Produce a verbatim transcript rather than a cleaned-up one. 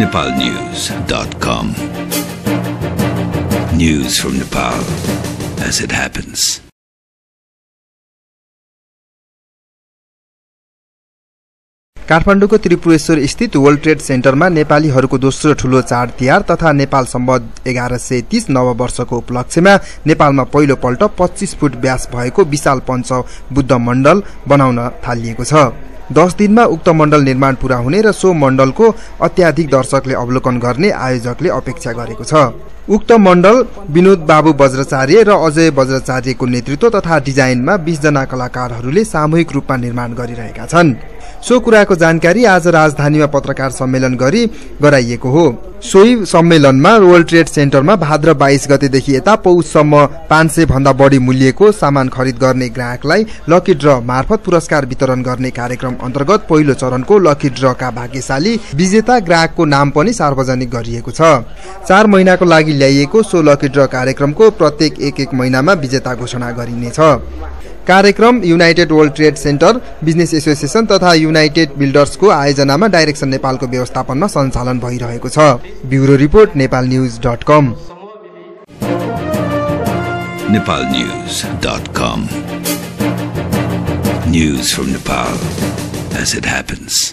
nepal news dot com. News from Nepal as it happens. काठमाडौँको त्रिपुरेश्वर स्थित world trade सेन्टरमा नेपालीहरूको दोस्रो ठूलो चाड तिहार तथा नेपाल सम्बत एघार सय तीस नव वर्षको उपलक्ष्यमा नेपालमा पहिलोपल्ट पच्चीस फुट व्यास भएको विशाल पञ्च बुद्ध मण्डल बनाउन थालिएको छ। दस दिनमा उक्त मण्डल निर्माण पूरा हुने र सो मण्डलको अत्याधिक दर्शकले अवलोकन गर्ने आयोजकले अपेक्षा गरेको छ। उक्त मण्डल विनोद बाबु बज्रचार्य र अजय बज्रचार्यको नेतृत्व तथा डिजाइनमा बीस जना कलाकारहरूले सामूहिक रूपमा निर्माण गरिरहेका छन्। सो कुराको जानकारी आज राजधानीमा पत्रकार सम्मेलन गरी गराइएको हो। सोही सम्मेलनमा वर्ल्ड ट्रेड सेन्टरमा भाद्र बाइस गतेदेखि यता पौषसम्म पाँच सय भन्दा बढी मूल्यको सामान खरिद गर्ने ग्राहकलाई लकी ड्र मार्फत पुरस्कार वितरण गर्ने कार्यक्रम अन्तर्गत पहिलो चरणको लकी ड्रका भाग्यशाली विजेता ग्राहकको नाम पनि सार्वजनिक गरिएको छ। चार महिनाको लागि ल्याइएको सो लकी ड्र कार्यक्रमको प्रत्येक एक एक महिनामा विजेता घोषणा गरिनेछ। कार्यक्रम united world trade centre business association तथा युनाइटेड बिल्डर्सको आयोजनामा डाइरेक्सन नेपालको व्यवस्थापनमा सञ्चालन भइरहेको छ। Bureau report Nepal news dot com. Nepal news dot com. News from Nepal as it happens.